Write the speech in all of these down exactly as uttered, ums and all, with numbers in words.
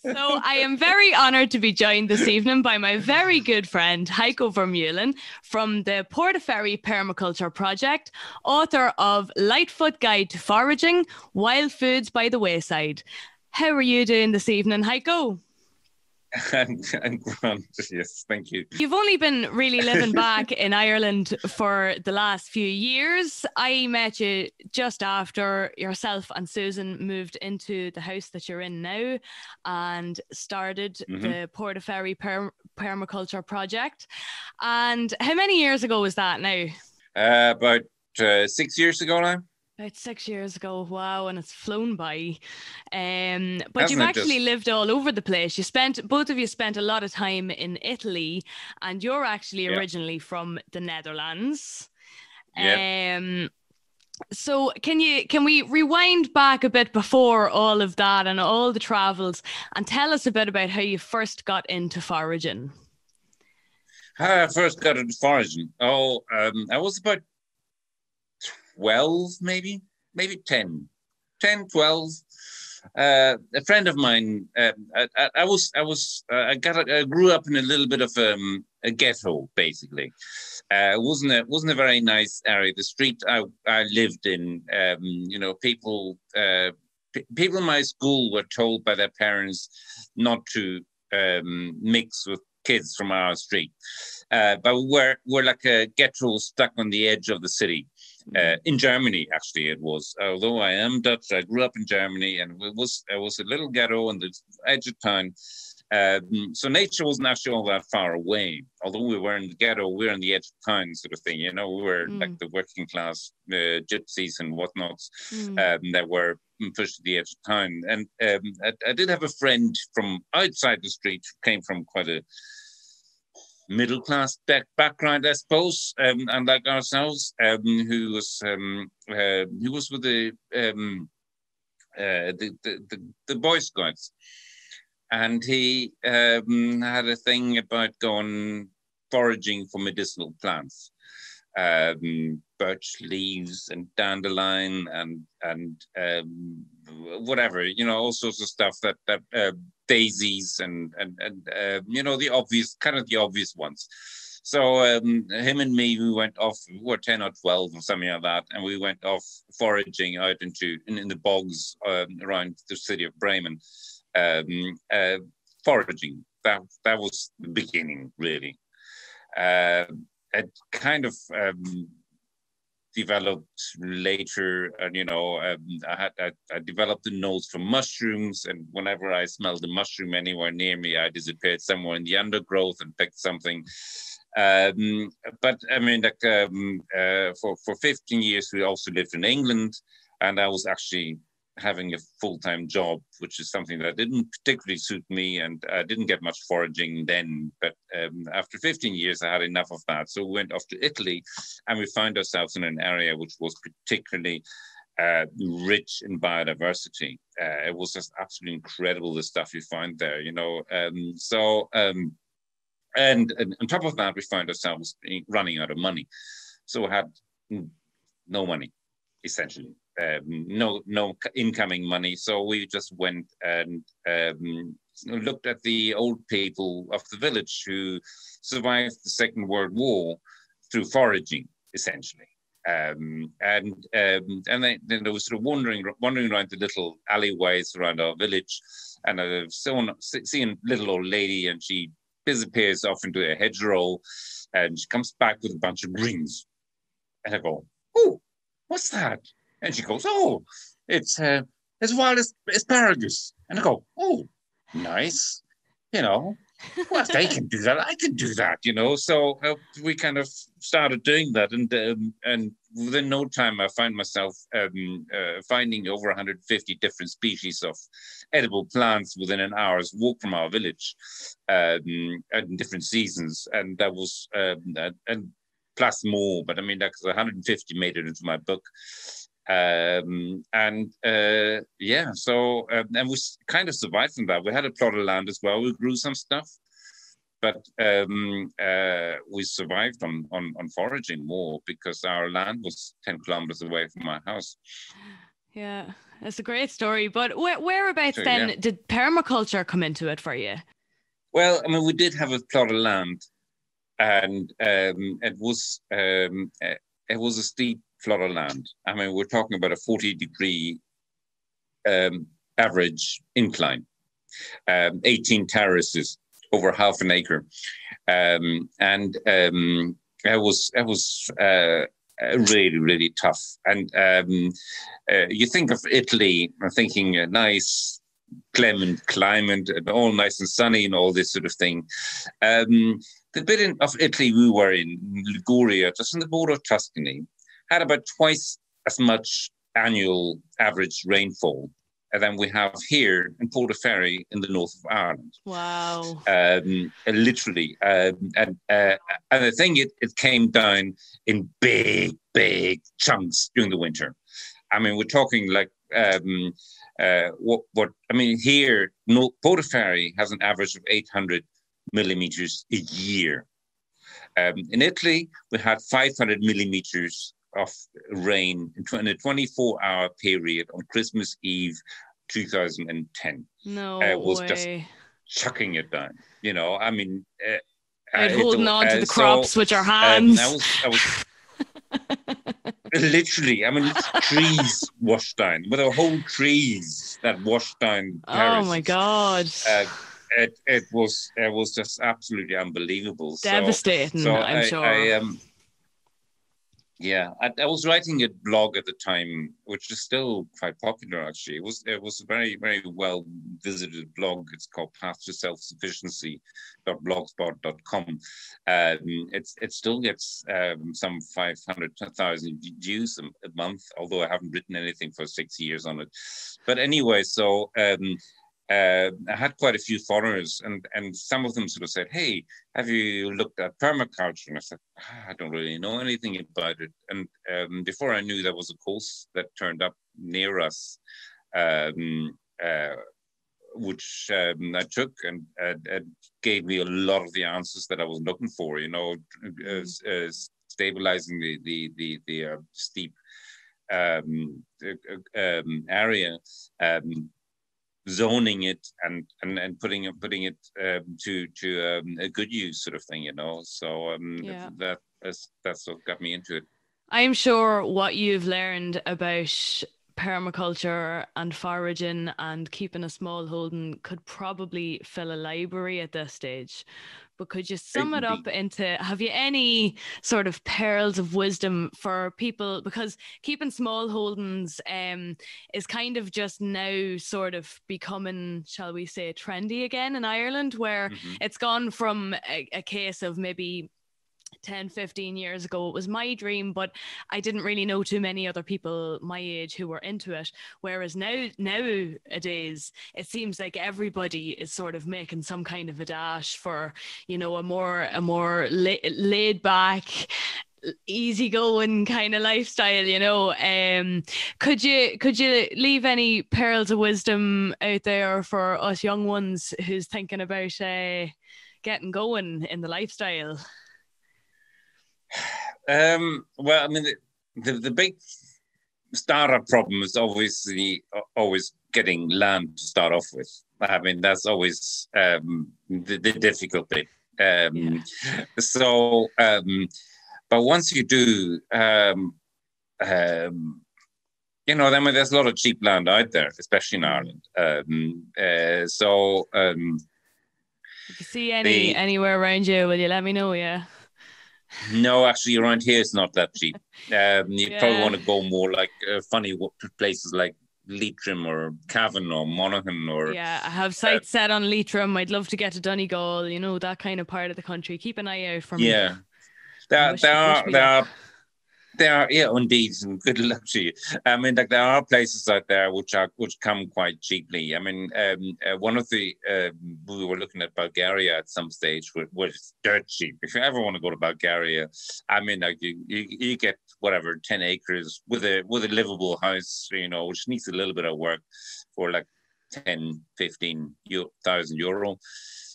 So I am very honoured to be joined this evening by my very good friend Heiko Vermeulen from the Portaferry Permaculture Project, author of Lightfoot Guide to Foraging, Wild Foods by the Wayside. How are you doing this evening, Heiko? I'm, I'm grand, yes, thank you. You've only been really living back in Ireland for the last few years. I met you just after yourself and Susan moved into the house that you're in now and started mm-hmm. the Portaferry Perm Permaculture Project. And how many years ago was that now? Uh, about uh, six years ago now. About six years ago, wow, and it's flown by. Um, but Hasn't you've actually just... lived all over the place. You spent, both of you spent a lot of time in Italy, and you're actually yeah. originally from the Netherlands. Yeah. Um, so can you, can we rewind back a bit before all of that and all the travels and tell us a bit about how you first got into foraging? How I first got into foraging? Oh, um, I was about twelve, maybe, maybe ten, ten, twelve. Uh, a friend of mine, uh, I, I, I was, I was, uh, I got, I grew up in a little bit of um, a ghetto, basically. Uh, it wasn't a, wasn't a very nice area. The street I, I lived in, um, you know, people, uh, people in my school were told by their parents not to um, mix with kids from our street. Uh, but we're, we're like a ghetto stuck on the edge of the city. Uh, in Germany, actually, it was. Although I am Dutch, I grew up in Germany, and it was it was a little ghetto on the edge of town. Um, so nature wasn't actually all that far away. Although we were in the ghetto, we were on the edge of town, sort of thing. You know, we were mm. like the working class uh, gypsies and whatnots mm. um, that were pushed to the edge of town. And um, I, I did have a friend from outside the street who came from quite a middle class back background, I suppose, um, and like ourselves, um, who was um, uh, who was with the, um, uh, the, the the the Boy Scouts, and he um, had a thing about going foraging for medicinal plants, um, birch leaves and dandelion and and um, whatever, you know, all sorts of stuff that that. Uh, daisies and, and, and uh, you know, the obvious, kind of the obvious ones. So um, him and me, we went off, we were ten or twelve or something like that, and we went off foraging out into, in, in the bogs um, around the city of Bremen, um, uh, foraging. That, that was the beginning, really. Uh, it kind of um, developed later, and you know, um, I had I, I developed a nose for mushrooms, and whenever I smelled a mushroom anywhere near me, I disappeared somewhere in the undergrowth and picked something. Um, but I mean, like um, uh, for for fifteen years, we also lived in England, and I was actually having a full-time job, which is something that didn't particularly suit me, and I didn't get much foraging then, but um, after fifteen years, I had enough of that. So we went off to Italy, and we found ourselves in an area which was particularly uh, rich in biodiversity. Uh, it was just absolutely incredible, the stuff you find there, you know. Um, so, um, and, and on top of that, we found ourselves running out of money. So we had no money, essentially. Um, no, no incoming money. So we just went and um, looked at the old people of the village who survived the Second World War through foraging, essentially. Um, and um, and they, then they were sort of wandering, wandering around the little alleyways around our village, and I've seen a little old lady, and she disappears off into a hedgerow, and she comes back with a bunch of greens. And I go, "Oh, what's that?" And she goes, "Oh, it's uh, as wild as asparagus." And I go, "Oh, nice, you know. Well, if they can do that, I can do that, you know." So uh, we kind of started doing that, and um, and within no time, I found myself um, uh, finding over one hundred fifty different species of edible plants within an hour's walk from our village, um, at different seasons, and that was um, and plus more. But I mean, that one hundred fifty made it into my book. Um, and uh, yeah, so, um, and we kind of survived from that. We had a plot of land as well. We grew some stuff, but um, uh, we survived on, on, on foraging more because our land was ten kilometers away from my house. Yeah, it's a great story. But wh- whereabouts so, then yeah. did permaculture come into it for you? Well, I mean, we did have a plot of land, and um, it was um, it was a steep plot of land. I mean, we're talking about a forty degree um, average incline, um, eighteen terraces over half an acre, um, and um, it was it was. Uh, Uh, really, really tough. And um, uh, you think of Italy, I'm thinking a nice clement climate, and all nice and sunny and all this sort of thing. Um, the bit in, of Italy we were in, Liguria, just on the border of Tuscany, had about twice as much annual average rainfall than we have here in Portaferry in the north of Ireland. Wow. Um, literally. Um, and, uh, and I think it, it came down in big, big chunks during the winter. I mean, we're talking like um, uh, what, what, I mean, here, no, Portaferry has an average of eight hundred millimeters a year. Um, in Italy, we had five hundred millimeters of rain in a twenty-four hour period on Christmas Eve two thousand ten. No way. It was just chucking it down. You know, I mean... Uh, and uh, holding it, on to uh, the crops so, with your hands. Um, I was, I was literally, I mean, trees washed down. But there were whole trees that washed down Paris. Oh, my God. Uh, it, it, was, it was just absolutely unbelievable. Devastating, so, so I'm I, sure. I, um, Yeah, I, I was writing a blog at the time, which is still quite popular, actually. It was it was a very, very well-visited blog. It's called Path to Self Sufficiency dot blogspot dot com. Um, it's, it still gets um, some five hundred thousand views a, a month, although I haven't written anything for six years on it. But anyway, so um, uh, I had quite a few followers, and, and some of them sort of said, hey, have you looked at permaculture? And I said, ah, I don't really know anything about it. And um, before I knew, there was a course that turned up near us, um, uh, which um, I took, and uh, it gave me a lot of the answers that I was looking for, you know, uh, uh, stabilizing the, the, the, the uh, steep um, uh, um, area, um, zoning it and and and putting it putting it um, to to um, a good use sort of thing, you know. So um, yeah. that that's, that's what got me into it. I'm sure what you've learned about permaculture and foraging and keeping a smallholding could probably fill a library at this stage. But could you sum it up into, have you any sort of pearls of wisdom for people? Because keeping smallholdings um, is kind of just now sort of becoming, shall we say, trendy again in Ireland, where mm-hmm. it's gone from a, a case of maybe ten, fifteen years ago, it was my dream, but I didn't really know too many other people my age who were into it. Whereas now, nowadays, it seems like everybody is sort of making some kind of a dash for, you know, a more a more la- laid back, easygoing kind of lifestyle. You know, um, could you could you leave any pearls of wisdom out there for us young ones who's thinking about uh, getting going in the lifestyle? Um, well, I mean, the, the, the big startup problem is obviously always getting land to start off with. I mean, that's always um, the, the difficult bit. Um, yeah. So, um, but once you do, um, um, you know, I mean, there's a lot of cheap land out there, especially in Ireland. Um, uh, so, um, if you see any the, anywhere around you, will you let me know? Yeah. No, actually, around here it's not that cheap. Um, you yeah. probably want to go more like uh, funny places like Leitrim or Cavan or Monaghan or... Yeah, I have sights uh, set on Leitrim. I'd love to get to Donegal, you know, that kind of part of the country. Keep an eye out for me. Yeah, there, there, are, there are... There are, yeah, indeed, and good luck to you. I mean, like there are places out there which are which come quite cheaply. I mean, um, uh, one of the uh, we were looking at Bulgaria at some stage, which is dirt cheap. If you ever want to go to Bulgaria, I mean, like you, you, you get whatever ten acres with a with a livable house, you know, which needs a little bit of work for like ten, fifteen thousand euro.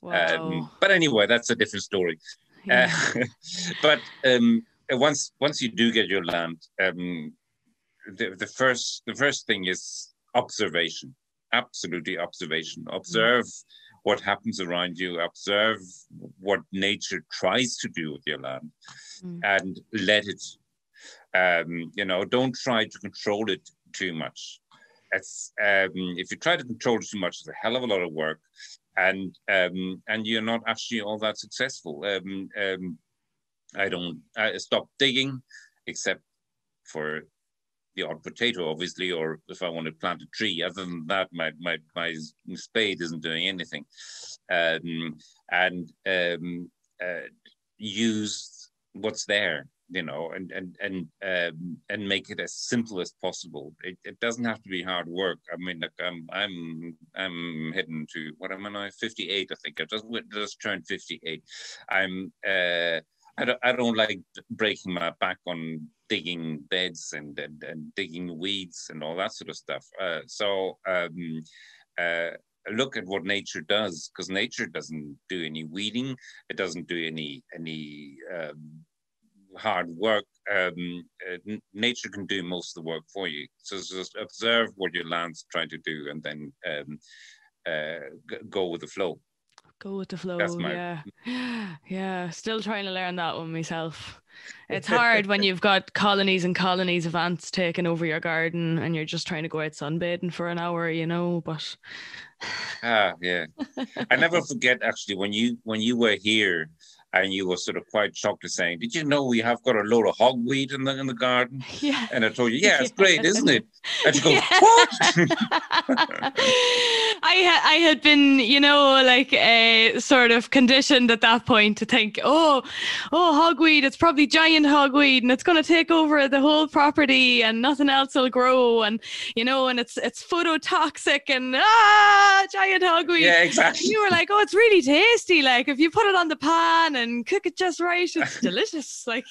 Wow. Um, but anyway, that's a different story. Yeah. Uh, but. Um, Once, once you do get your land, um, the, the first the first thing is observation. Absolutely observation. Observe mm-hmm. what happens around you. Observe what nature tries to do with your land, mm-hmm. and let it. Um, you know, don't try to control it too much. It's, um, if you try to control it too much, it's a hell of a lot of work, and um, and you're not actually all that successful. Um, um, I don't I stop digging, except for the odd potato, obviously, or if I want to plant a tree. Other than that, my my, my spade isn't doing anything. Um, and um, uh, use what's there, you know, and and and um, and make it as simple as possible. It, it doesn't have to be hard work. I mean, look, I'm I'm I'm heading to what am I now? fifty-eight, I think. I just just turned fifty-eight. I'm. Uh, I don't, I don't like breaking my back on digging beds and, and, and digging weeds and all that sort of stuff. Uh, so um, uh, look at what nature does, because nature doesn't do any weeding. It doesn't do any any um, hard work. Um, uh, nature can do most of the work for you. So just observe what your land's trying to do, and then um, uh, go with the flow. Go with the flow, my... yeah. Yeah, still trying to learn that one myself. It's hard when you've got colonies and colonies of ants taking over your garden and you're just trying to go out sunbathing for an hour, you know, but... ah, yeah. I never forget, actually, when you when you were here and you were sort of quite shocked at saying, did you know we have got a load of hogweed in the, in the garden? Yeah. And I told you, yeah, it's yeah. great, isn't it? And you go, yeah. what? I ha- I had been, you know, like uh, sort of conditioned at that point to think, oh, oh, hogweed, it's probably giant hogweed and it's going to take over the whole property and nothing else will grow. And, you know, and it's it's phototoxic and ah, giant hogweed. Yeah, exactly. And you were like, oh, it's really tasty. Like if you put it on the pan and cook it just right, it's delicious. Like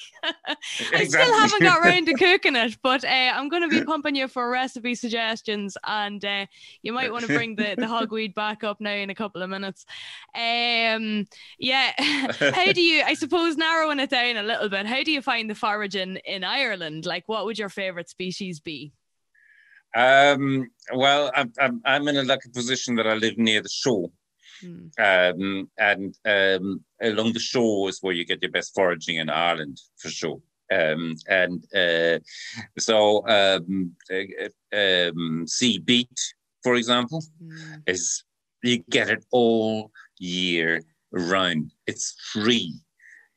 exactly. I still haven't got around to cooking it, but uh, I'm going to be pumping you for recipe suggestions, and uh, you might want to bring the, the hogweed back up now in a couple of minutes. Um, yeah. How do you, I suppose, narrowing it down a little bit, how do you find the foraging in Ireland? Like, what would your favorite species be? Um, well, I'm, I'm, I'm in a lucky position that I live near the shore. Hmm. Um, and um, along the shore is where you get your best foraging in Ireland, for sure. Um, and uh, so um, um, sea beet, for example, mm. is you get it all year round. It's free.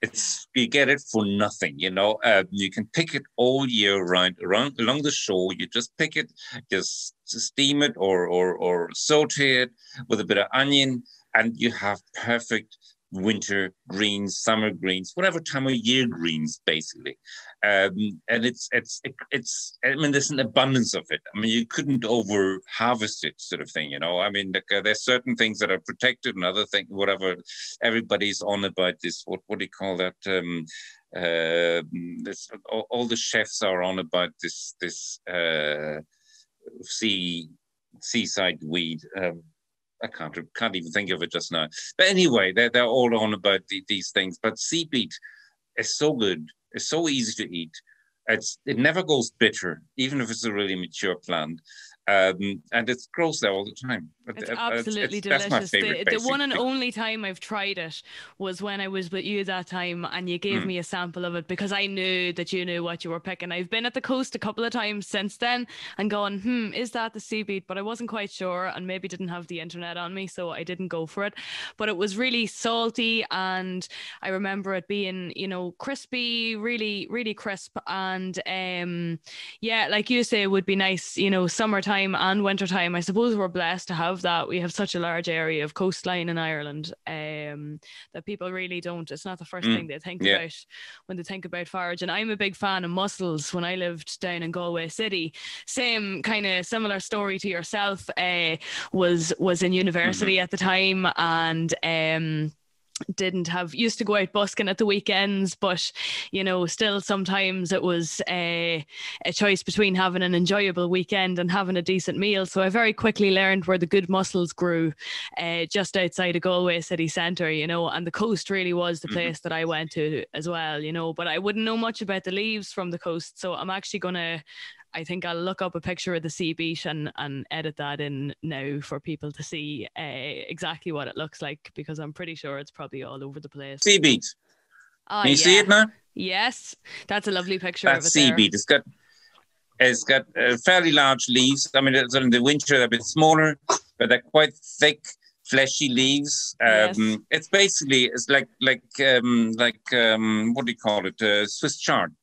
It's you get it for nothing. You know, uh, you can pick it all year round around along the shore. You just pick it, just steam it, or or or saute it with a bit of onion, and you have perfect winter greens, summer greens, whatever time of year greens, basically. Um, and it's, it's, it, it's, I mean, there's an abundance of it. I mean, you couldn't over harvest it, sort of thing, you know. I mean, like, uh, there's certain things that are protected and other things, whatever. Everybody's on about this. What, what do you call that? Um, uh, this, all, all the chefs are on about this, this, uh, sea, seaside weed. Um, I can't, can't even think of it just now. But anyway, they're, they're all on about the, these things. But sea beet is so good. It's so easy to eat. It's, it never goes bitter, even if it's a really mature plant. Um, and it grows there all the time. It's absolutely it's, it's, delicious. That's my favorite, the, the one and only time I've tried it was when I was with you that time, and you gave mm. me a sample of it because I knew that you knew what you were picking. I've been at the coast a couple of times since then and gone, hmm, is that the sea beet? But I wasn't quite sure, and maybe didn't have the internet on me, so I didn't go for it. But it was really salty, and I remember it being, you know, crispy, really, really crisp. And um, yeah, like you say, it would be nice, you know, summertime and wintertime. I suppose we're blessed to have that. We have such a large area of coastline in Ireland um, that people really don't, it's not the first mm. thing they think yeah. about when they think about forage. And I'm a big fan of mussels. When I lived down in Galway City, same kind of similar story to yourself, uh, was was in university mm-hmm. at the time, and um didn't have used to go out busking at the weekends, but you know, still sometimes it was a, a choice between having an enjoyable weekend and having a decent meal. So I very quickly learned where the good mussels grew, uh, just outside of Galway city centre, you know, and the coast really was the place mm-hmm. that I went to as well, you know. But I wouldn't know much about the leaves from the coast, so I'm actually gonna I think I'll look up a picture of the sea beach and, and edit that in now for people to see uh, exactly what it looks like, because I'm pretty sure it's probably all over the place. Sea beach. Oh, Can you yeah. see it now? Yes, that's a lovely picture that's of it sea there. beach. It's got, it's got uh, fairly large leaves. I mean, it's in the winter they're a bit smaller, but they're quite thick, fleshy leaves. Um, yes. It's basically, it's like, like, um, like um, what do you call it? Uh, Swiss chard.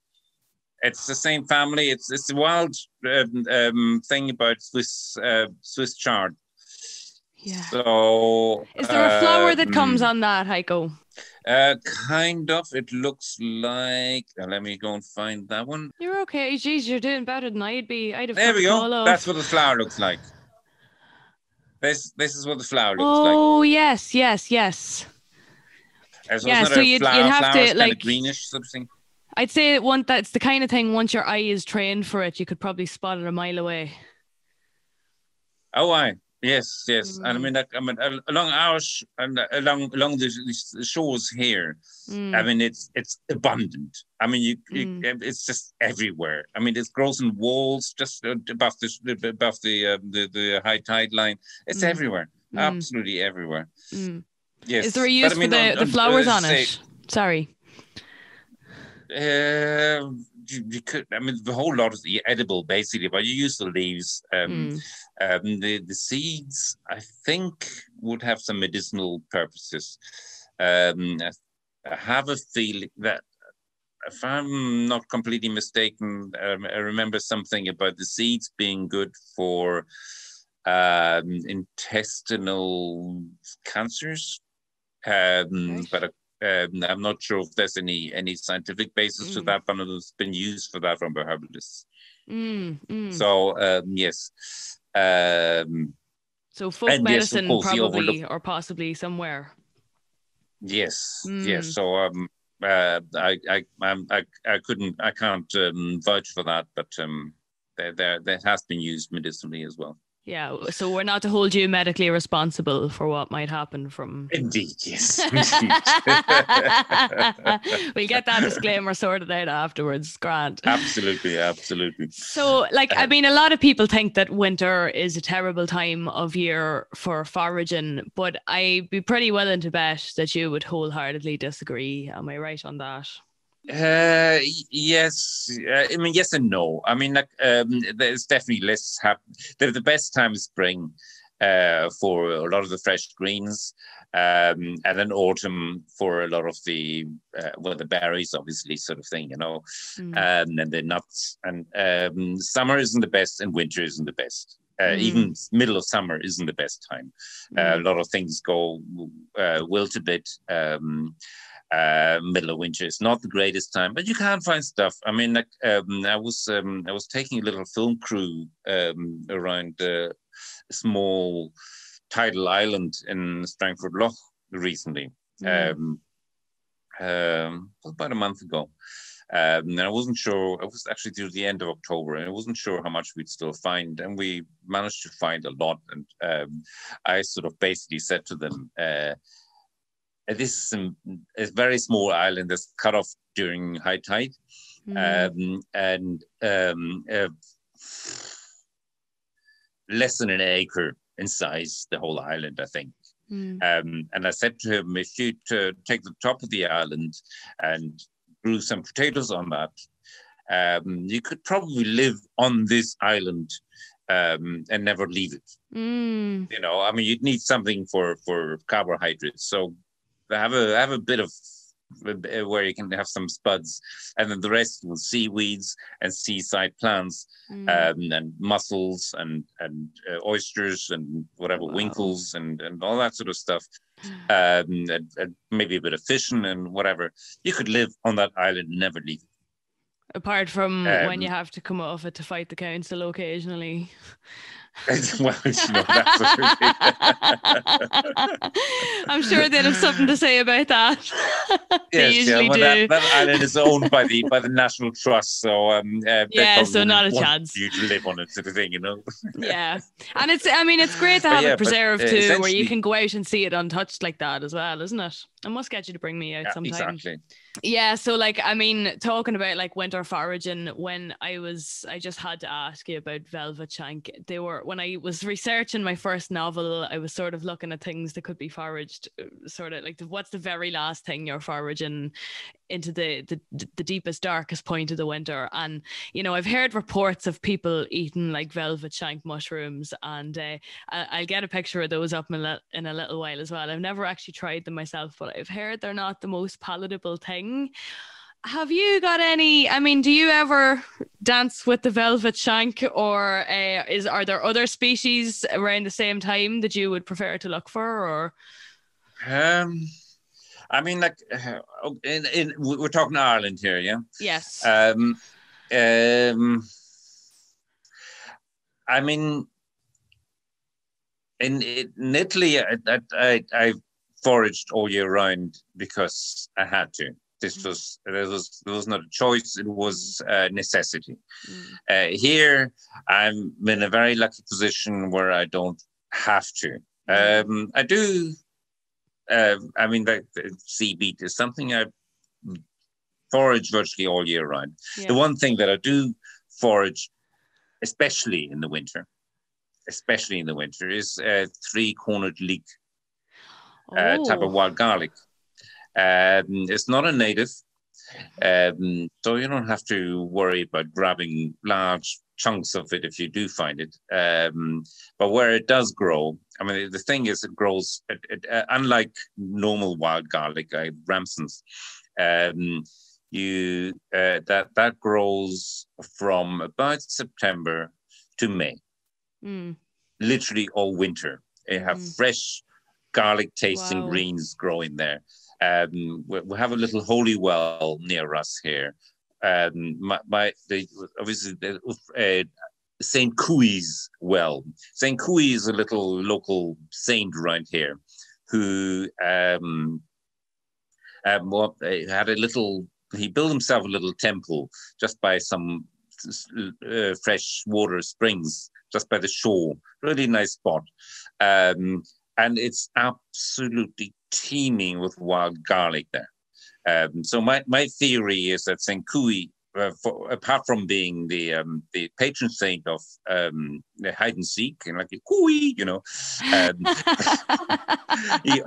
It's the same family. It's it's a wild um, um, thing about Swiss uh, Swiss chard. Yeah. So is there a flower um, that comes on that, Heiko? Uh, kind of. It looks like. Uh, let me go and find that one. You're okay. Geez, you're doing better than I'd be. I'd have. There we go. Off. That's what the flower looks like. This this is what the flower looks oh, like. Oh yes, yes, yes. As yeah. So you'd, flower, you'd have to like greenish something. I'd say it one that's the kind of thing, once your eye is trained for it, you could probably spot it a mile away. Oh, I yes, yes, mm. and I mean, like, I mean, along our sh and along along the shores here, mm. I mean, it's it's abundant. I mean, you, mm. you it's just everywhere. I mean, it grows in walls just above the above the um, the, the high tide line. It's mm. everywhere, mm. absolutely everywhere. Mm. Yes. Is there a use but, I mean, for the, on, on, the flowers on, on it? Say, Sorry. Uh, you, you could. I mean, the whole lot is edible, basically. But you use the leaves. Um, mm. um, the the seeds, I think, would have some medicinal purposes. Um, I have a feeling that, if I'm not completely mistaken, um, I remember something about the seeds being good for um, intestinal cancers, um, okay. but. A, Um, I'm not sure if there's any any scientific basis mm. to that, but it's been used for that from herbalists. Mm, mm. So um, yes, um, so folk medicine yes, probably, or possibly somewhere. Yes, mm. yes. So um, uh, I I I I couldn't I can't um, vouch for that, but um, there there there has been used medicinally as well. Yeah, so we're not to hold you medically responsible for what might happen from... Indeed, yes. We'll get that disclaimer sorted out afterwards, Grant. Absolutely, absolutely. So, like, I mean, a lot of people think that winter is a terrible time of year for foraging, but I'd be pretty willing to bet that you would wholeheartedly disagree. Am I right on that? Uh, yes, uh, I mean, yes and no. I mean, like, um, there's definitely less happen. The, the best time is spring uh, for a lot of the fresh greens, um, and then autumn for a lot of the, uh, well, the berries, obviously, sort of thing, you know, mm. um, and the nuts. And um, summer isn't the best, and winter isn't the best. Uh, mm. Even middle of summer isn't the best time. Mm. Uh, a lot of things go uh, wilt a bit. Um, Uh, middle of winter is not the greatest time, but you can find stuff. I mean, like, um, I was um, I was taking a little film crew um, around uh, a small tidal island in Strangford Loch recently, mm. um, um, about a month ago. Um, and I wasn't sure, it was actually through the end of October, and I wasn't sure how much we'd still find. And we managed to find a lot. And um, I sort of basically said to them, uh, this is some, a very small island that's cut off during high tide. Mm. Um, and um, uh, less than an acre in size, the whole island, I think. Mm. Um, and I said to him, if you to take the top of the island and grew some potatoes on that, um, you could probably live on this island Um, and never leave it. Mm. You know, I mean, you'd need something for for carbohydrates. So have a have a bit of uh, where you can have some spuds, and then the rest will seaweeds and seaside plants, mm. um, and mussels and and uh, oysters and whatever wow. winkles and and all that sort of stuff. Um, and, and maybe a bit of fishing and whatever. You could live on that island and never leave it. Apart from um, when you have to come off it to fight the council occasionally. Well, you know, that's I'm sure they'd have something to say about that. They yes, usually yeah, well, do. That, that island is owned by the by the National Trust, so um, uh, yeah, so not a chance. You live on it, sort of thing, you know. Yeah, and it's I mean it's great to have yeah, it preserved uh, too, where you can go out and see it untouched like that as well, isn't it? I must get you to bring me out yeah, sometime. Exactly. Yeah, so like I mean, talking about like winter foraging, when I was, I just had to ask you about velvet shank. They were when I was researching my first novel, I was sort of looking at things that could be foraged, sort of like the, what's the very last thing you're foraging into the, the the deepest, darkest point of the winter. And you know, I've heard reports of people eating like velvet shank mushrooms, and uh, I'll get a picture of those up in a, in a little while as well. I've never actually tried them myself, but I've heard they're not the most palatable thing. Have you got any, I mean, do you ever dance with the velvet shank, or uh, is are there other species around the same time that you would prefer to look for? Or um I mean, like in, in we're talking Ireland here, yeah? Yes. Um um I mean in, in Italy I I I foraged all year round because I had to. This was, there was, there was not a choice. It was a uh, necessity. Mm. Uh, here, I'm in a very lucky position where I don't have to. Um, I do, uh, I mean, the, the sea beet is something I forage virtually all year round. Yeah. The one thing that I do forage, especially in the winter, especially in the winter, is uh, three-cornered leek, oh. uh, type of wild garlic. Um, it's not a native, um, so you don't have to worry about grabbing large chunks of it if you do find it. Um, but where it does grow, I mean, the thing is, it grows, it, it, uh, unlike normal wild garlic, like Ramson's, um, you, uh, that, that grows from about September to May, mm. literally all winter. You have mm. fresh garlic tasting wow. greens growing there. Um, we, we have a little holy well near us here. Um, my, my the, obviously the, uh, Saint Cooey's well. Saint Cooey is a little local saint around here, who um, um, well, had a little. He built himself a little temple just by some uh, fresh water springs, just by the shore. Really nice spot, um, and it's absolutely teeming with wild garlic there. Um, so my, my theory is that Saint Cooey, uh, for, apart from being the um, the patron saint of um, the hide and seek, and like Cooey, you know, um, he,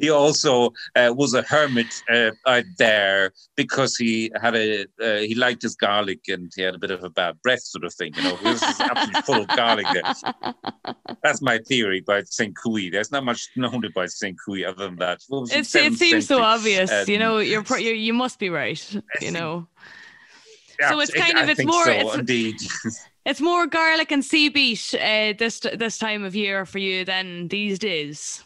he also uh, was a hermit uh, out there because he had a uh, he liked his garlic and he had a bit of a bad breath, sort of thing. You know, this is absolutely full of garlic there. That's my theory about Saint Cooey. There's not much known about Saint Cooey other than that. Well, it seems century. So obvious, um, you know. You're, pro you're you must be right, you know. Yeah, so it's kind it, of it's more so, it's, indeed. It's more garlic and sea beet uh, this this time of year for you than these days.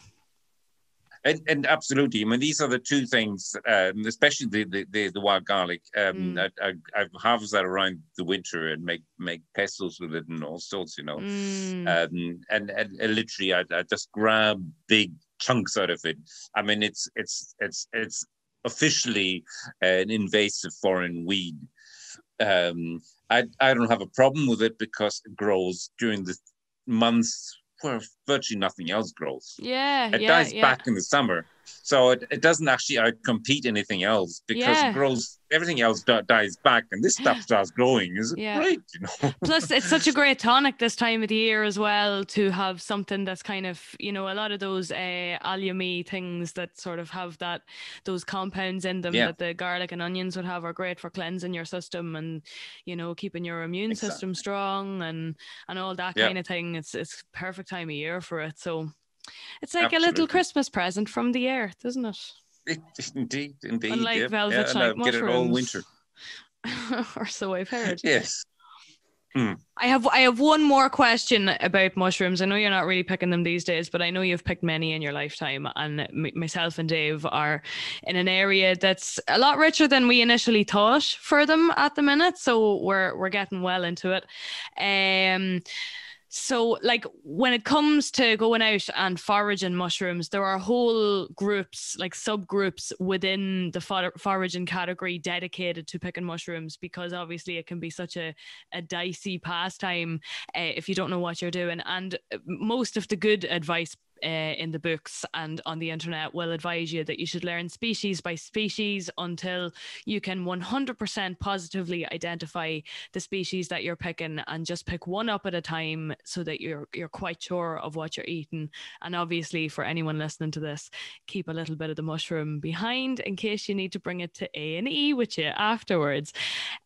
And, and absolutely, I mean, these are the two things, um, especially the, the, the, the wild garlic. Um, mm. I, I, I harvest that around the winter and make make pestles with it and all sorts, you know. Mm. Um, and, and and literally, I, I just grab big chunks out of it. I mean, it's it's it's it's officially an invasive foreign weed. Um, I I don't have a problem with it because it grows during the months where virtually nothing else grows. Yeah, it yeah, dies yeah. back in the summer, so it, it doesn't actually outcompete anything else because yeah. it grows. Everything else dies back, and this stuff starts growing. Is it yeah. great? You know. Plus, it's such a great tonic this time of the year as well to have something that's kind of, you know, a lot of those uh, allium-y things that sort of have that those compounds in them yeah. that the garlic and onions would have are great for cleansing your system and, you know, keeping your immune exactly. system strong and and all that yeah. kind of thing. It's it's perfect time of year for it. So. It's like Absolutely. a little Christmas present from the earth, isn't it? Indeed, indeed. Unlike yep. velvet yeah, shank mushrooms. Get it all winter. Or so I've heard. Yes. Mm. I have I have one more question about mushrooms. I know you're not really picking them these days, but I know you've picked many in your lifetime. And myself and Dave are in an area that's a lot richer than we initially thought for them at the minute. So we're we're getting well into it. Um. So like when it comes to going out and foraging mushrooms, there are whole groups, like subgroups within the for foraging category dedicated to picking mushrooms, because obviously it can be such a, a dicey pastime uh, if you don't know what you're doing. And most of the good advice Uh, in the books and on the internet will advise you that you should learn species by species until you can one hundred percent positively identify the species that you're picking, and just pick one up at a time so that you're you're quite sure of what you're eating. And obviously, for anyone listening to this, keep a little bit of the mushroom behind in case you need to bring it to A and E with you afterwards.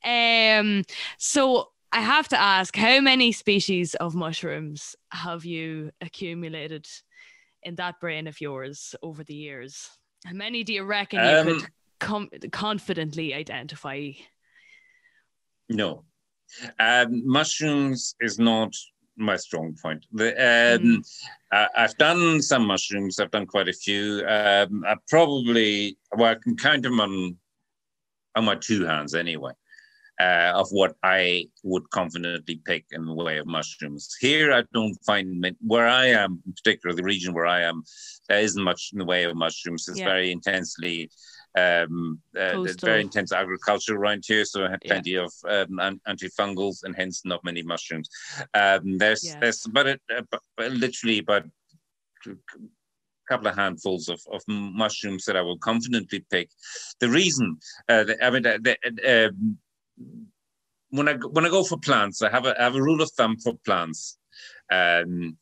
Um, so I have to ask, how many species of mushrooms have you accumulated in that brain of yours over the years? How many do you reckon um, you could com confidently identify? No. Um, mushrooms is not my strong point. The, um, mm. I, I've done some mushrooms. I've done quite a few. Um, I probably, well, I can count them on, on my two hands anyway, uh, of what I would confidently pick in the way of mushrooms. Here, I don't find, where I am, in particular, the region where I am, there isn't much in the way of mushrooms. It's yeah. very intensely, um, uh, there's very intense agriculture around here, so I have plenty yeah. of um, antifungals, and hence not many mushrooms. Um, there's, yeah. there's but it, uh, but, but literally about a couple of handfuls of, of mushrooms that I will confidently pick. The reason, uh, the, I mean, the, the, um, When I when I go for plants, I have a I have a rule of thumb for plants. Um,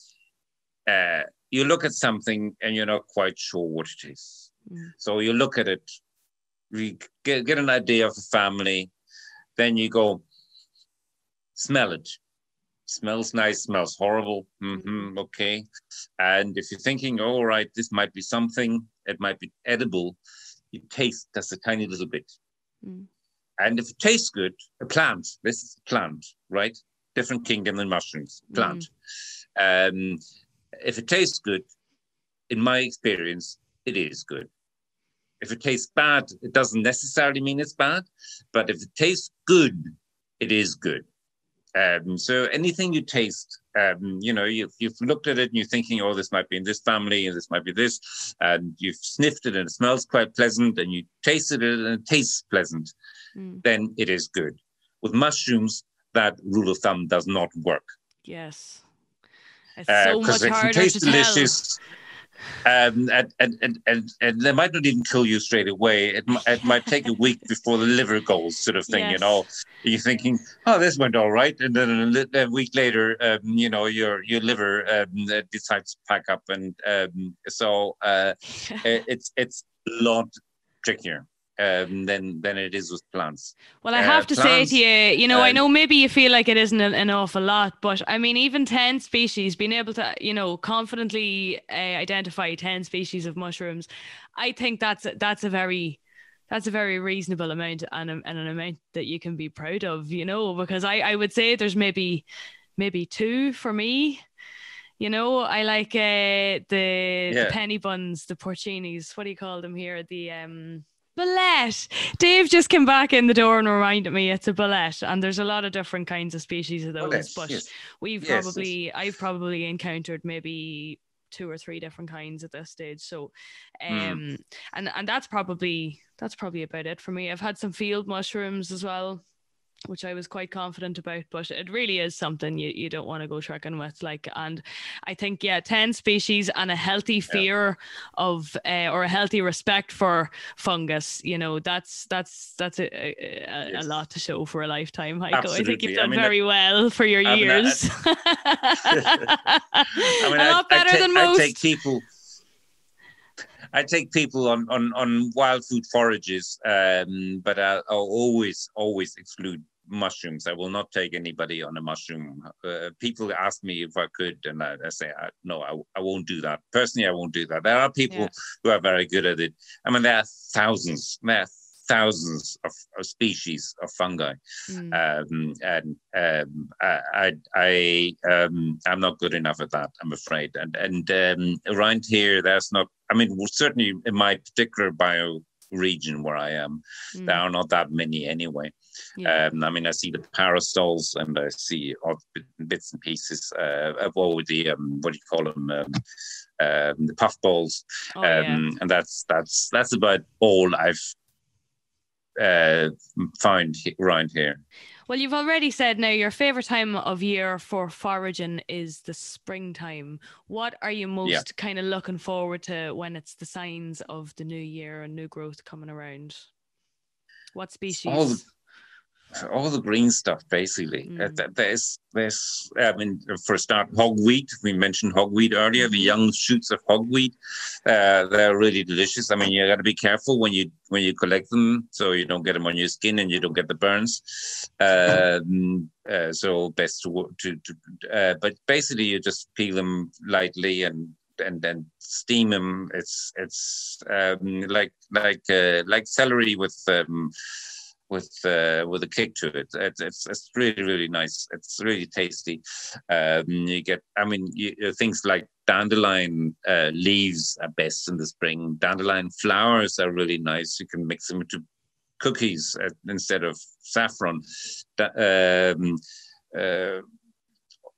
uh, you look at something and you're not quite sure what it is, mm. so you look at it, you get get an idea of the family, then you go smell it. Smells nice, smells horrible. Mm-hmm, okay, and if you're thinking, oh, all right, this might be something, it might be edible, you taste just a tiny little bit. Mm. And if it tastes good, a plant, this is a plant, right? Different kingdom than mushrooms, plant. Mm. Um, if it tastes good, in my experience, it is good. If it tastes bad, it doesn't necessarily mean it's bad, but if it tastes good, it is good. Um, so anything you taste, um, you know, you've, you've looked at it and you're thinking, oh, this might be in this family and this might be this, and you've sniffed it and it smells quite pleasant, and you tasted it and it tastes pleasant, mm. then it is good. With mushrooms, that rule of thumb does not work. Yes. It's so uh, much it harder can taste to delicious. Tell. Um, and, and, and, and, and they might not even kill you straight away. It, it might take a week before the liver goes, sort of thing, yes. you know. You're thinking, oh, this went all right. And then a, a week later, um, you know, your your liver um, decides to pack up. And um, so uh, it's, it's a lot trickier. Um, than than it is with plants. Well, I have uh, to plants, say to you, you know, um, I know maybe you feel like it isn't an, an awful lot, but I mean, even ten species, being able to, you know, confidently uh, identify ten species of mushrooms, I think that's that's a very that's a very reasonable amount, and, and an amount that you can be proud of, you know, because I I would say there's maybe maybe two for me. You know, I like uh, the, yeah. the penny buns, the porcinis. What do you call them here? The um. Bolette. Dave just came back in the door and reminded me it's a bolette, and there's a lot of different kinds of species of those. Bolette, but yes. we've yes, probably, yes. I've probably encountered maybe two or three different kinds at this stage. So, um, mm. and and that's probably that's probably about it for me. I've had some field mushrooms as well, which I was quite confident about, but it really is something you, you don't want to go trekking with. Like, and I think, yeah, ten species and a healthy fear yeah. of, uh, or a healthy respect for fungus, you know, that's, that's, that's a, a, yes. a lot to show for a lifetime, Heiko. Absolutely. I think you've done I mean, very I, well for your I years. Mean, I, I mean, a lot I, better I than most. I take people, I take people on, on, on wild food forages, um, but I'll, I'll always, always exclude mushrooms. I will not take anybody on a mushroom. Uh, people ask me if I could, and I, I say, I, no, I, I won't do that. Personally, I won't do that. There are people yeah. who are very good at it. I mean, there are thousands, there are thousands of, of species of fungi. Mm. Um, and um, I, I, I, um, I'm not good enough at that, I'm afraid. And, and um, around here, there's not, I mean, certainly in my particular bio region where I am. Mm. There are not that many anyway. Yeah. Um, I mean, I see the parasols and I see odd bits and pieces uh, of all the, um, what do you call them, um, um, the puffballs. Oh, um, yeah. And that's that's that's about all I've uh, found around here. Well, you've already said now your favorite time of year for foraging is the springtime. What are you most yeah. kind of looking forward to when it's the signs of the new year and new growth coming around? What species? All the, all the green stuff, basically. Mm. Uh, there's, there's, I mean, for a start, hogweed. We mentioned hogweed earlier. The young shoots of hogweed, uh, they're really delicious. I mean, you got to be careful when you when you collect them, so you don't get them on your skin and you don't get the burns. Um, uh, so best to to, to uh, but basically you just peel them lightly and and then steam them. It's it's um, like like uh, like celery with. Um, with uh, with a kick to it. It's, it's it's really really nice. It's really tasty. Um, you get, I mean, you, things like dandelion uh, leaves are best in the spring. Dandelion flowers are really nice. You can mix them into cookies uh, instead of saffron. Um, uh,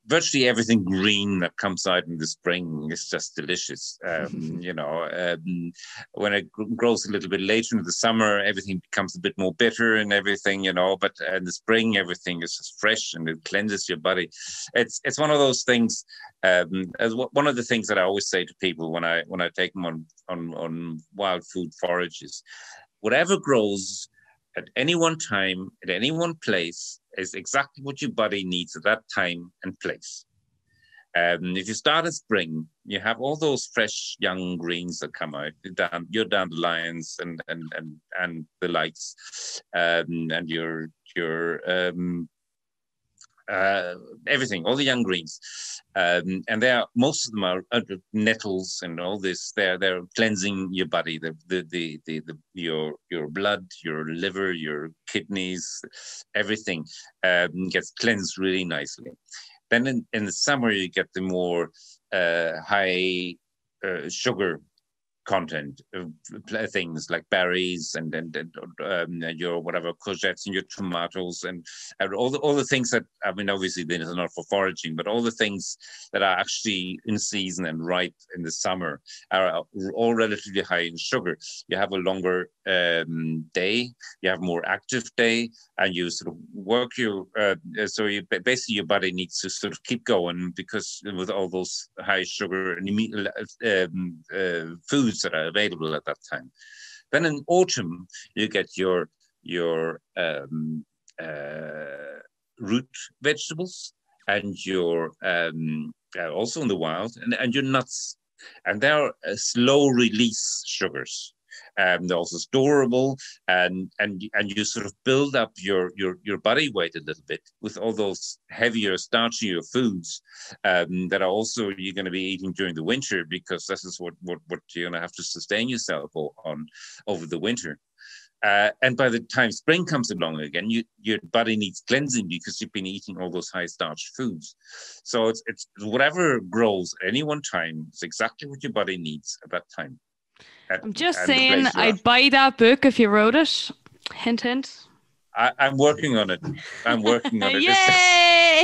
virtually everything green that comes out in the spring is just delicious. Um, you know, um, when it grows a little bit later in the summer, everything becomes a bit more bitter and everything, you know, but in the spring, everything is just fresh and it cleanses your body. It's it's one of those things, um, as w- one of the things that I always say to people when I when I take them on, on, on wild food forages, whatever grows at any one time, at any one place, is exactly what your body needs at that time and place. Um, if you start in spring, you have all those fresh young greens that come out, your dandelions and and and and the likes, um, and your your um, uh, everything, all the young greens, um, and they are, most of them are nettles and all this. They're they're cleansing your body, the the the the, the your your blood, your liver, your kidneys, everything um, gets cleansed really nicely. Then in, in the summer you get the more uh, high uh, sugar content of things like berries and and, and um, your whatever courgettes and your tomatoes and, and all the all the things that, I mean, obviously these are not for foraging, but all the things that are actually in season and ripe in the summer are all relatively high in sugar. You have a longer um, day, you have a more active day, and you sort of work your uh, so you basically your body needs to sort of keep going, because with all those high sugar and um, uh, foods that are available at that time. Then in autumn you get your your um, uh, root vegetables and your um, uh, also in the wild and, and your nuts, and they are uh, slow release sugars. Um, they're also storable, and and and you sort of build up your your your body weight a little bit with all those heavier, starchier foods um, that are also you're going to be eating during the winter, because this is what what, what you're going to have to sustain yourself on over the winter. Uh, and by the time spring comes along again, you, your body needs cleansing, because you've been eating all those high starch foods. So it's it's whatever grows at any one time is exactly what your body needs at that time. At, I'm just saying, I'd buy that book if you wrote it. Hint, hint. I, I'm working on it. I'm working on it.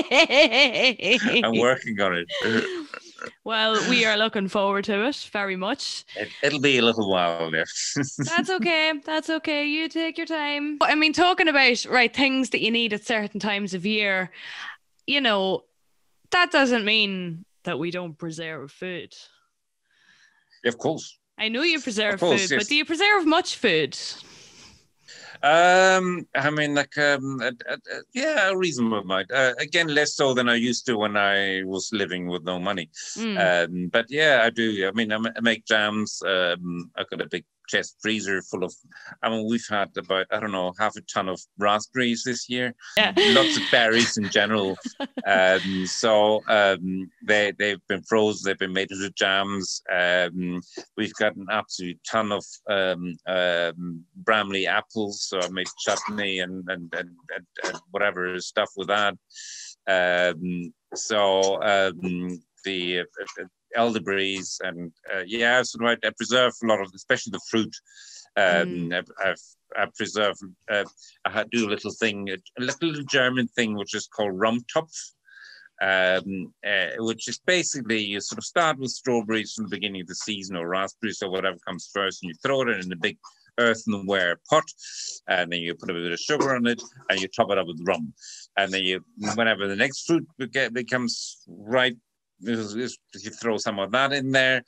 Yay! I'm working on it. Well, we are looking forward to it very much. It, it'll be a little while there. That's okay. That's okay. You take your time. I mean, talking about right things that you need at certain times of year, you know, that doesn't mean that we don't preserve food. Of course. I know you preserve course, food, yes. But do you preserve much food? Um, I mean, like, um, uh, uh, yeah, a reasonable amount. Uh, again, less so than I used to when I was living with no money. Mm. Um, but yeah, I do. I mean, I make jams. Um, I've got a big chest freezer full of, I mean, we've had about, I don't know, half a ton of raspberries this year. Yeah. Lots of berries in general. Um, so um, they, they've been frozen, they've been made into jams. Um, we've got an absolute ton of um, um, Bramley apples. So I made chutney and, and, and, and, and whatever stuff with that. Um, so um, the... Uh, elderberries, and uh, yeah, so I, I preserve a lot of, especially the fruit. Um, mm. I, I've, I preserve, uh, I do a little thing, a little German thing, which is called Rumtopf, um, uh, which is basically you sort of start with strawberries from the beginning of the season, or raspberries, or whatever comes first, and you throw it in a big earthenware pot, and then you put a bit of sugar on it, and you top it up with rum. And then you, whenever the next fruit becomes ripe, you throw some of that in there,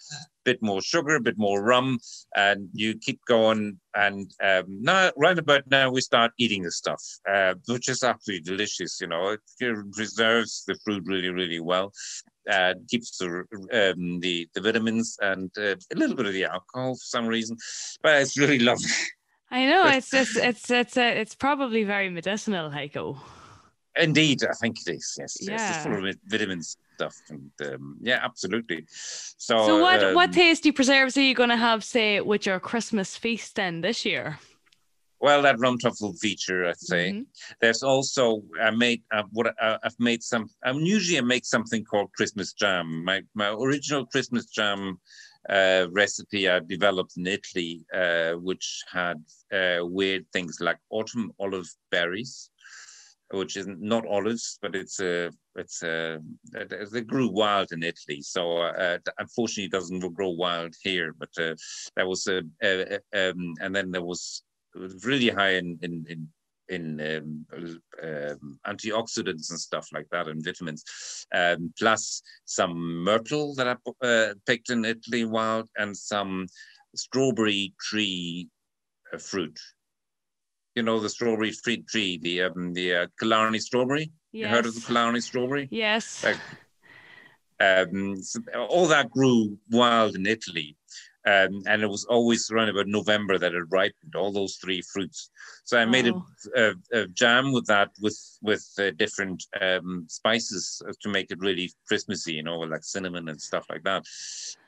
bit more sugar, a bit more rum, and you keep going. And um, now, right about now, we start eating the stuff, uh, which is absolutely delicious. You know, it preserves the fruit really, really well, uh, keeps the, um, the the vitamins and uh, a little bit of the alcohol for some reason, but it's really lovely. I know it's just it's it's uh, it's probably very medicinal, Heiko. Indeed, I think it is. Yes, yeah. Yes, it's full of vitamins. Stuff and um, yeah, absolutely. So, so what um, what tasty preserves are you going to have, say, with your Christmas feast then this year? Well, that rumtopf will feature, I'd say. Mm-hmm. There's also I made uh, what uh, I've made some. I'm um, usually I make something called Christmas jam. My my original Christmas jam uh, recipe I developed in Italy, uh, which had uh, weird things like autumn olive berries, which is not olives, but it's a, it's a, they grew wild in Italy. So uh, unfortunately, it doesn't grow wild here, but uh, that was, a, a, a, um, and then there was, it was really high in, in, in, in um, um, antioxidants and stuff like that, and vitamins, um, plus some myrtle that I uh, picked in Italy wild, and some strawberry tree uh, fruit. You know, the strawberry fruit tree, the um, the uh, Killarney strawberry. Yes. You heard of the Killarney strawberry? Yes. Like, um, so all that grew wild in Italy. Um, and it was always around about November that it ripened, all those three fruits. So I made oh. a, a, a jam with that, with with uh, different um, spices to make it really Christmassy, you know, like cinnamon and stuff like that.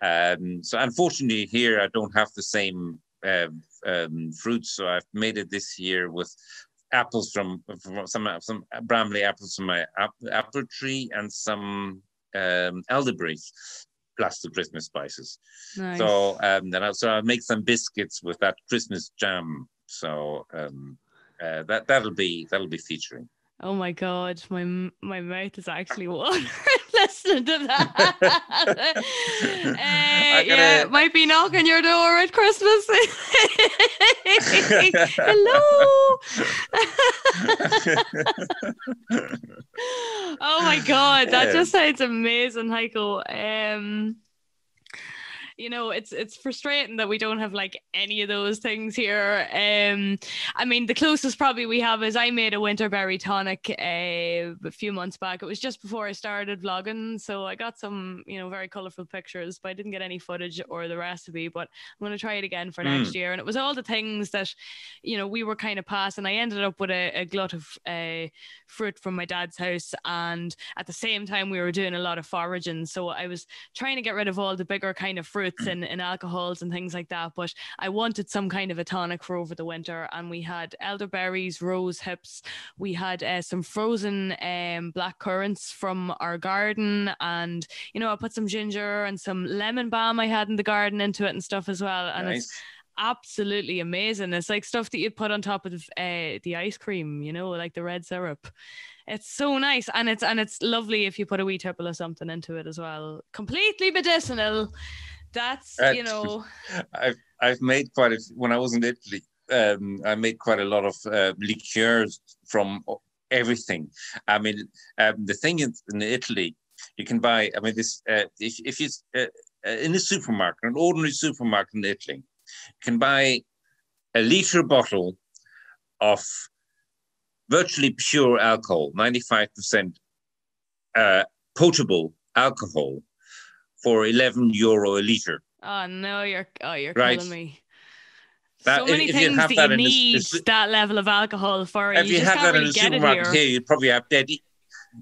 Um, so unfortunately here, I don't have the same... Uh, um, fruits, so I've made it this year with apples from, from some some Bramley apples from my ap apple tree, and some um, elderberries, plus the Christmas spices. Nice. So um, then I, so I make some biscuits with that Christmas jam. So um, uh, that that'll be that'll be featuring. Oh my God, my my mouth is actually watering. Listen to that. uh, gotta, yeah, it might be knocking on your door at Christmas. Hello. Oh my God, that just sounds amazing, Heiko. Um, you know, it's it's frustrating that we don't have like any of those things here. Um, I mean, the closest probably we have is I made a winterberry tonic uh, a few months back. It was just before I started vlogging, so I got some, you know, very colorful pictures, but I didn't get any footage or the recipe. But I'm gonna try it again for mm. next year. And it was all the things that, you know, we were kind of passing. I ended up with a, a glut of uh, fruit from my dad's house, and at the same time we were doing a lot of foraging. So I was trying to get rid of all the bigger kind of fruit. And, and alcohols and things like that, but I wanted some kind of a tonic for over the winter, and we had elderberries, rose hips, we had uh, some frozen um, black currants from our garden, and you know, I put some ginger and some lemon balm I had in the garden into it and stuff as well, and nice. It's absolutely amazing. It's like stuff that you put on top of uh, the ice cream, you know, like the red syrup. It's so nice, and it's and it's lovely if you put a wee tipple or something into it as well. Completely medicinal. That's, you know, I've, I've made quite a, when I was in Italy, um, I made quite a lot of uh, liqueurs from everything. I mean, um, the thing is, in Italy, you can buy, I mean, this, uh, if, if you, uh, in a supermarket, an ordinary supermarket in Italy, you can buy a litre bottle of virtually pure alcohol, ninety-five percent uh, potable alcohol, for eleven euro a litre. Oh no, you're oh you're right? killing me. That, so many if, if things you have that, that you need a, that level of alcohol for. If you, you had that really in a supermarket here. here, you'd probably have dead.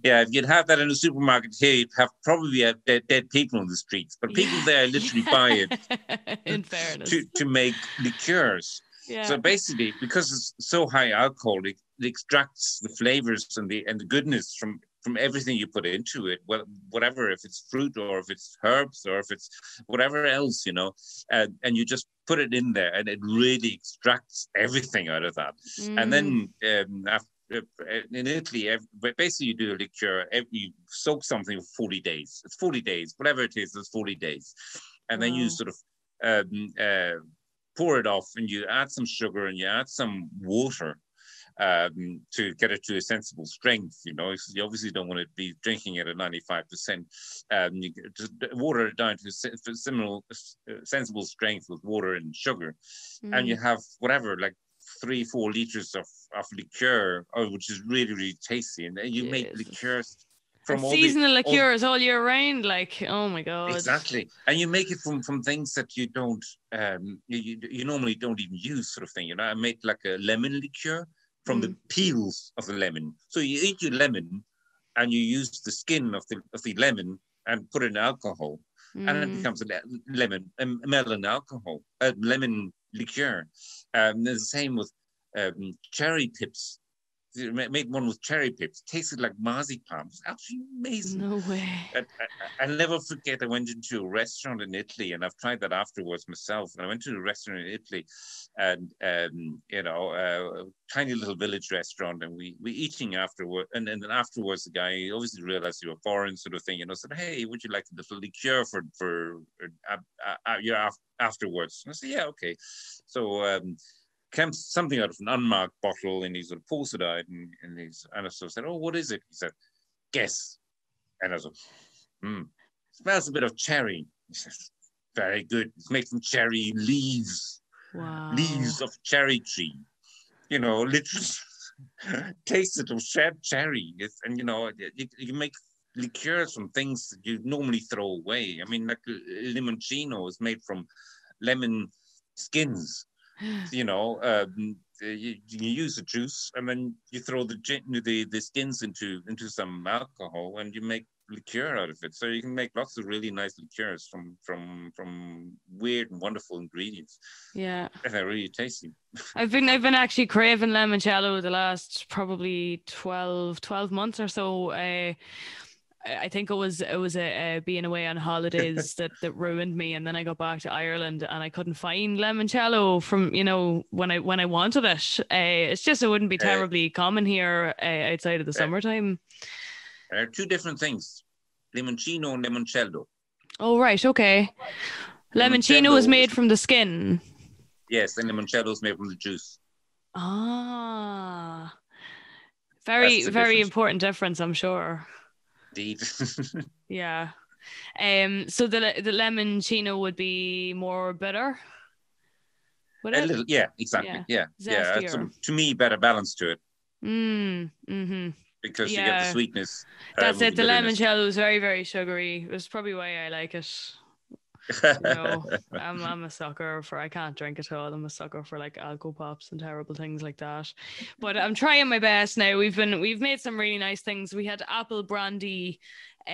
Yeah, if you'd have that in a supermarket here, you'd have probably have dead, dead people on the streets. But people yeah. there literally yeah. buy it in fairness. to to make liqueurs. Yeah. So basically, because it's so high alcohol, it, it extracts the flavors and the and the goodness from from everything you put into it, whatever, if it's fruit or if it's herbs or if it's whatever else, you know, and, and you just put it in there and it really extracts everything out of that. Mm. And then um, after, in Italy, basically you do a liqueur, you soak something for forty days. It's forty days, whatever it is, it's forty days. And then wow. you sort of um, uh, pour it off and you add some sugar and you add some water um, to get it to a sensible strength. You know, you obviously don't want to be drinking it at ninety-five percent. Um, you just water it down to similar, sensible strength with water and sugar. Mm. And you have whatever, like, three, four liters of, of liqueur, oh, which is really, really tasty. And you Jesus. make liqueurs from and all seasonal the, liqueurs all, all year round. Like, oh my God. Exactly. And you make it from, from things that you don't, um, you, you normally don't even use, sort of thing. You know, I make like a lemon liqueur from mm. the peels of the lemon. So you eat your lemon and you use the skin of the, of the lemon and put it in alcohol. Mm. And it becomes a lemon, a melon alcohol, a lemon liqueur. Um, the same with um, cherry pips. You make one with cherry pips. Tasted like marzipan. It's absolutely amazing. No way. I, I, I'll never forget, I went into a restaurant in Italy, and I've tried that afterwards myself. And I went to a restaurant in Italy, and, um, you know, uh, a tiny little village restaurant, and we were eating afterwards. And, and then afterwards, the guy obviously realized you were foreign, sort of thing, you know, said, hey, would you like a little liqueur for, for uh, uh, your after? afterwards. And I said, yeah, okay. So um, came something out of an unmarked bottle, and he sort of pulls it out, and, and, he's, and I sort of said, oh, what is it? He said, guess. And I said, hmm, smells a bit of cherry. He says, very good. It's made from cherry leaves. Wow. Leaves of cherry tree. You know, literally tasted of sharp cherry. It's, and, you know, you, you make liqueurs from things that you normally throw away. I mean, like limoncino is made from lemon skins. You know, um, you, you use the juice, and then you throw the the, the skins into, into some alcohol, and you make liqueur out of it. So you can make lots of really nice liqueurs from from from weird and wonderful ingredients. Yeah, and they're really tasty. I've been I've been actually craving limoncello the last probably twelve months or so. Uh, I think it was it was a, a being away on holidays that, that ruined me, and then I got back to Ireland and I couldn't find limoncello from, you know, when I when I wanted it. Uh, it's just it wouldn't be terribly uh, common here uh, outside of the uh, summertime. There are two different things: limoncino and limoncello. Oh right, okay. Limoncello is made from the skin. Yes, and limoncello is made from the juice. Ah, very very difference. important difference, I'm sure. Indeed. Yeah. Um. So the the limoncino would be more bitter. Would it? A little, yeah. Exactly. Yeah. Yeah. yeah. Sort of, to me, better balance to it. Mm. Mm-hmm. Because yeah. you get the sweetness. That's um, it. The limoncello is very very sugary. It's probably why I like it. You know, I'm I'm a sucker for. I can't drink at all. I'm a sucker for like alco pops and terrible things like that. But I'm trying my best now. We've been we've made some really nice things. We had apple brandy, uh,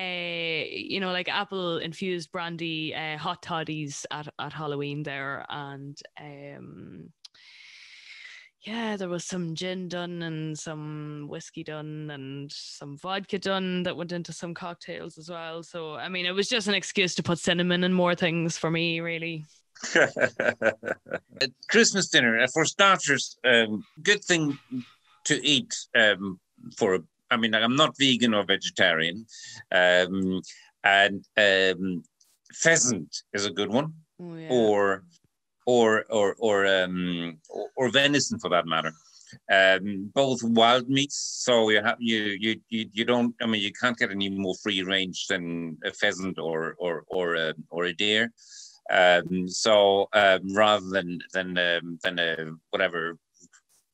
you know, like apple infused brandy, uh, hot toddies at at Halloween there, and um. Yeah, there was some gin done and some whiskey done and some vodka done that went into some cocktails as well. So, I mean, it was just an excuse to put cinnamon and more things for me, really. At Christmas dinner, for starters, um, good thing to eat um, for, a, I mean, I'm not vegan or vegetarian. Um, and um, pheasant is a good one. Oh, yeah. Or... Or or or, um, or or venison, for that matter. Um, both wild meats, so you have you you you don't. I mean, you can't get any more free range than a pheasant or or or a, or a deer. Um, so um, rather than than um, than a whatever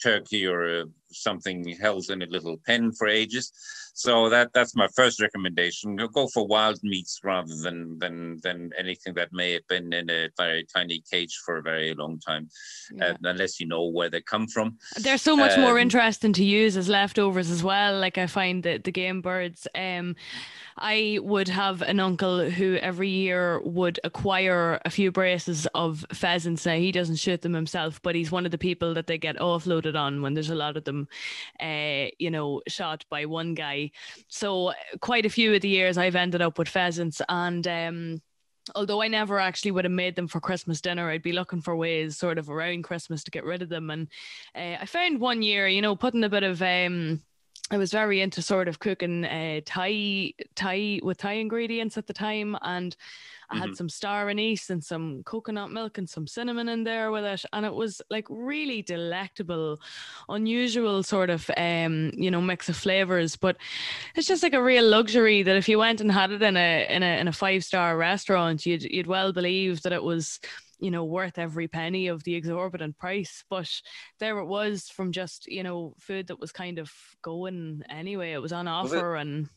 turkey or a, something held in a little pen for ages. So that that's my first recommendation. Go for wild meats rather than than than anything that may have been in a very tiny cage for a very long time, yeah. uh, unless you know where they come from. They're so much um, more interesting to use as leftovers as well. Like I find that the game birds, um, I would have an uncle who every year would acquire a few braces of pheasants. Now he doesn't shoot them himself, but he's one of the people that they get offloaded on when there's a lot of them. time, uh, you know, shot by one guy. So quite a few of the years I've ended up with pheasants, and um, although I never actually would have made them for Christmas dinner, I'd be looking for ways sort of around Christmas to get rid of them. And uh, I found one year, you know, putting a bit of... Um, I was very into sort of cooking uh, Thai, Thai with Thai ingredients at the time, and I had mm-hmm. some star anise and some coconut milk and some cinnamon in there with it, and it was like really delectable, unusual sort of um you know mix of flavors. But it's just like a real luxury that if you went and had it in a in a in a five star restaurant, you'd you'd well believe that it was, you know, worth every penny of the exorbitant price. But there it was, from just, you know, food that was kind of going anyway. It was on offer. Well, the, and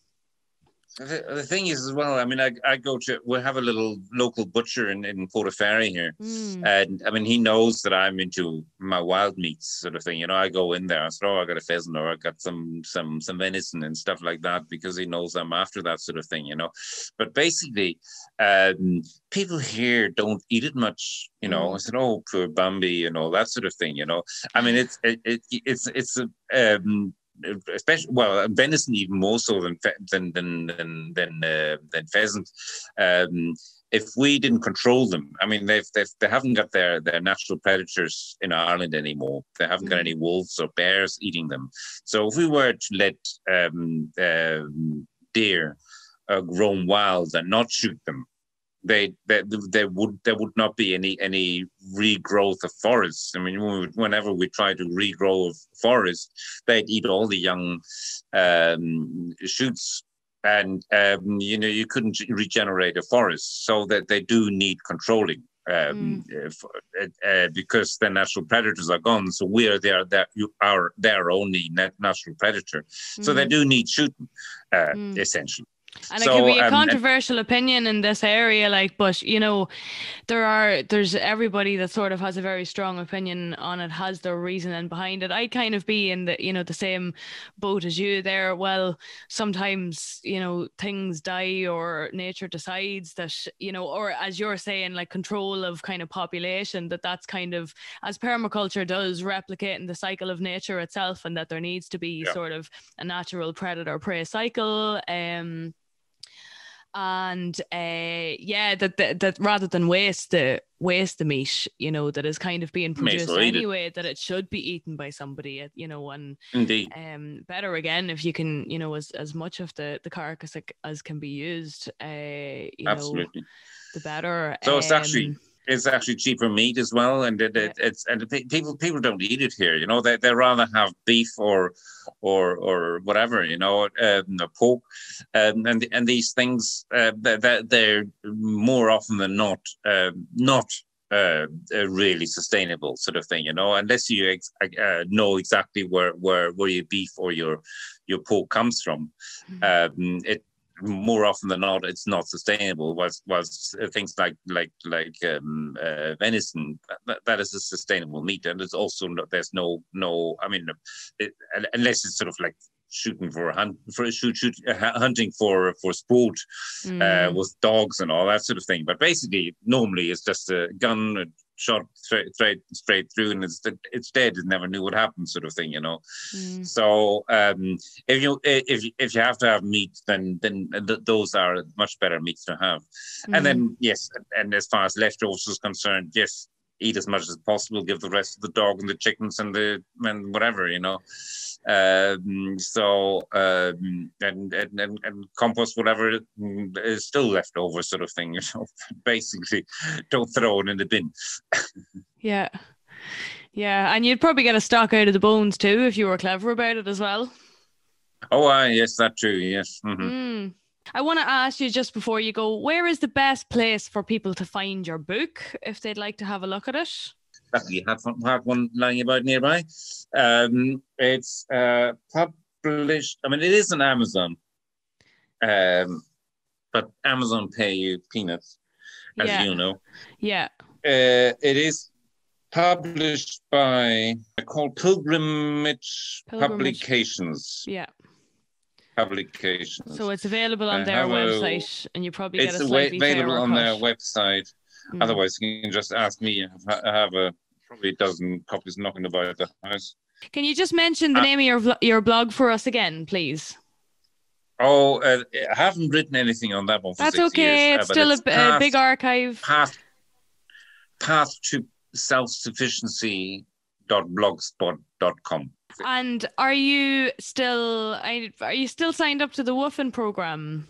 the, the thing is as well, I mean, I, I go to, we'll have a little local butcher in, in Portaferry here. Mm. And I mean, he knows that I'm into my wild meats sort of thing. You know, I go in there, I say, oh, I got a pheasant, or I got some, some, some venison and stuff like that, because he knows I'm after that sort of thing, you know. But basically, um, people here don't eat it much, you know. I said, oh, poor Bambi, and all that sort of thing, you know. I mean, it's it, it, it's it's a um, especially, well, venison even more so than than than than uh, than pheasant. Um, if we didn't control them, I mean, they've, they've they haven't got their their natural predators in Ireland anymore. They haven't got any wolves or bears eating them. So if we were to let um, uh, deer uh, roam wild and not shoot them, They, they, they would, there would not be any any regrowth of forests. I mean, whenever we try to regrow forests, they'd eat all the young um, shoots, and um, you know, you couldn't regenerate a forest. So that they do need controlling, um, mm. uh, uh, because their natural predators are gone. So we are their their you are their only natural predator. Mm. So they do need shooting, uh, mm. essentially. And so, it can be a um, controversial opinion in this area, like, but you know, there are there's everybody that sort of has a very strong opinion on it, has their reasoning behind it. I kind of be in the, you know, the same boat as you there. Well, sometimes, you know, things die, or nature decides that, you know, or as you're saying, like control of kind of population, that that's kind of, as permaculture does, replicating the cycle of nature itself, and that there needs to be yeah. sort of a natural predator prey cycle. Um, And uh, yeah, that, that that rather than waste the waste the meat, you know, that is kind of being produced anyway, it. that it should be eaten by somebody, you know, and indeed, um, better again if you can, you know, as as much of the the carcass as can be used, uh, you absolutely, know, the better. So it's um, actually. It's actually cheaper meat as well, and it, it, it's and people people don't eat it here. You know, they they rather have beef or or or whatever. You know, um, pork, um, and and these things uh, that they're, they're more often than not uh, not uh, really sustainable sort of thing. You know, unless you ex uh, know exactly where where where your beef or your your pork comes from, mm-hmm. um, it. More often than not, it's not sustainable. Whilst, whilst things like like like um, uh, venison, that, that is a sustainable meat, and it's also no, there's no no. I mean, it, unless it's sort of like shooting for a hunt for shoot, shoot uh, hunting for for sport mm. uh, with dogs and all that sort of thing. But basically, normally it's just a gun. A, shot straight, straight straight through, and it's it's dead and never knew what happened, sort of thing, you know. Mm. So um if you if if you have to have meat, then then th those are much better meats to have. Mm. And then yes, and as far as leftovers is concerned, yes, eat as much as possible, give the rest of the dog and the chickens and the and whatever, you know. Um, so um, and, and and and compost whatever is still left over, sort of thing, you know. Basically, don't throw it in the bin. Yeah, yeah, and you'd probably get a stock out of the bones too if you were clever about it as well. Oh, ah, uh, yes, that too. Yes. Mm-hmm. Mm. I want to ask you just before you go, where is the best place for people to find your book if they'd like to have a look at it? Luckily, I have one lying about nearby. Um, it's uh, published, I mean, it is on Amazon, um, but Amazon pay you peanuts, as yeah. you know. Yeah. Uh, it is published by, called Pilgrimage, Pilgrimage. Publications. Yeah. Publications. So it's available on uh, their website, a, and you probably get a slightly It's available on their website. Mm. Otherwise, you can just ask me. I have a probably a dozen copies knocking about the house. Can you just mention the uh, name of your your blog for us again, please? Oh, uh, I haven't written anything on that one for That's six okay. years. That's okay. It's still it's a, a big archive. Path, path to self sufficiency dot blogspot dot com. And are you still are you still signed up to the woofing program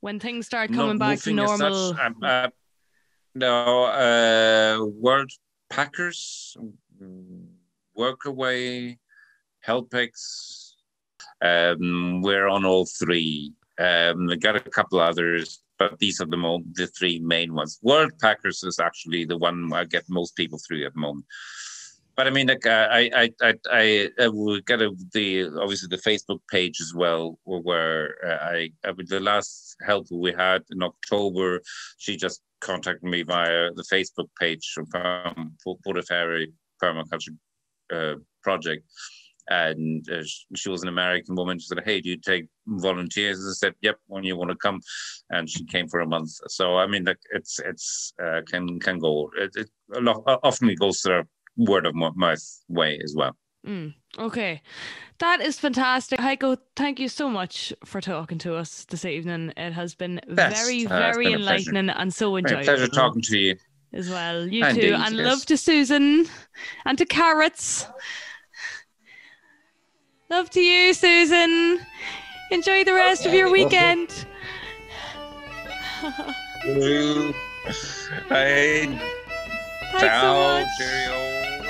when things start coming Not back to normal? Such, um, uh, no, uh, World Packers, Workaway, HelpX. Um, we're on all three. Um, I got a couple others, but these are the mo- the three main ones. World Packers is actually the one I get most people through at the moment. But I mean, like, I, I, I, I, I we got a, the obviously the Facebook page as well, where uh, I, I the last help we had in October, she just contacted me via the Facebook page from Portaferry Permaculture uh, Project. And uh, she was an American woman. She said, "Hey, do you take volunteers?" I said, "Yep, when you want to come." And she came for a month. So I mean, like, it's it's uh, can can go. It, it a lot, often it goes through word of mouth way as well. Mm, okay, that is fantastic, Heiko. Thank you so much for talking to us this evening. It has been That's, very, very uh, been enlightening and so enjoyable. Pleasure talking to you as well. You Indeed, too, and yes. love to Susan and to Carrots. Love to you, Susan. Enjoy the rest okay. of your weekend. Bye. Thanks Ciao. So much. Cheerio.